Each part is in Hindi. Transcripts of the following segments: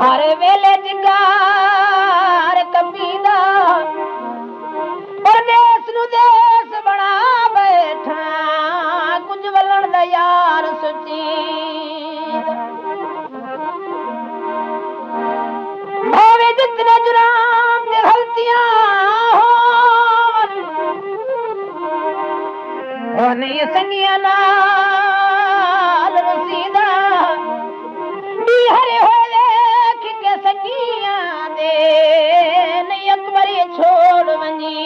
हर वेले जिगार कमीना परदेस नु देश बना बैठा कुछ वलण दा यार सुची भावे जितने जुराम दे गलतियां होन ओने संगियां नाल रसीदा दी हरे होवे के संगियां दे नहीं अकबरी छोड़ वनी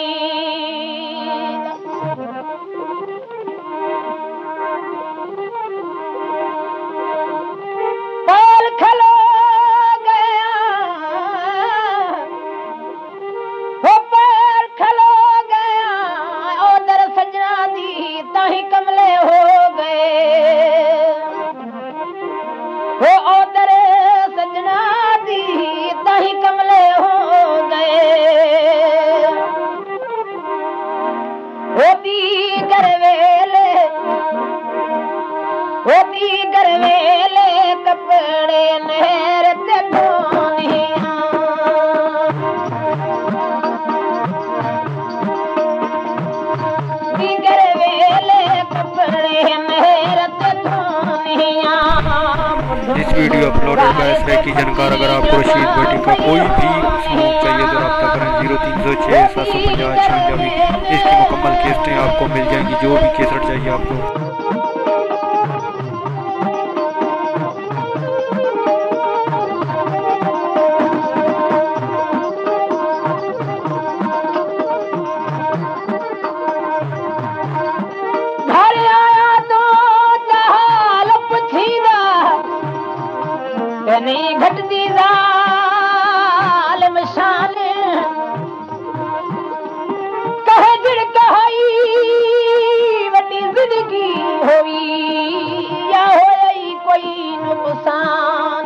पाल खलो गया वो पाल खलो गया उधर सजना दी ताही कमले हो गए वो उधर सजना दी ताही कमले हो गए होती कर वेले कपड़े नहर ते धोनिया कर वेले कपड़े नहर ते धोनिया। इस वीडियो अपलोड होगा इसलिए की जानकार अगर आपको रशीद भट्टी का कोई भी समूह चाहिए तो रब्ता करें 0306 750 56 इसकी मुकम्मल किस्तें आपको मिल जाएंगी। जो भी किस्तें चाहिए आपको घटती दाल मशाल कहे जिड़ कहाई वटी जिंदगी होई या होई कोई नुकसान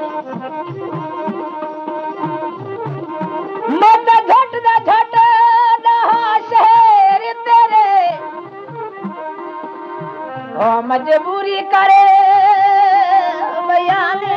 मत झट दहा शहर तेरे ओ मजबूरी करे बयान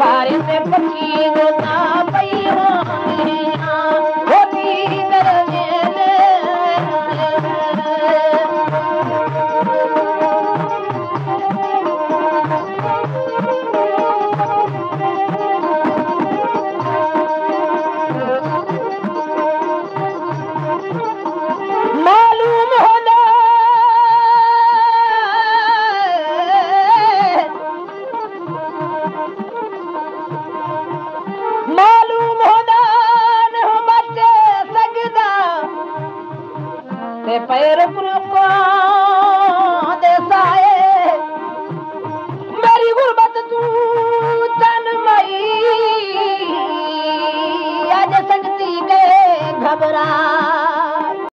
बारिश में पक्षी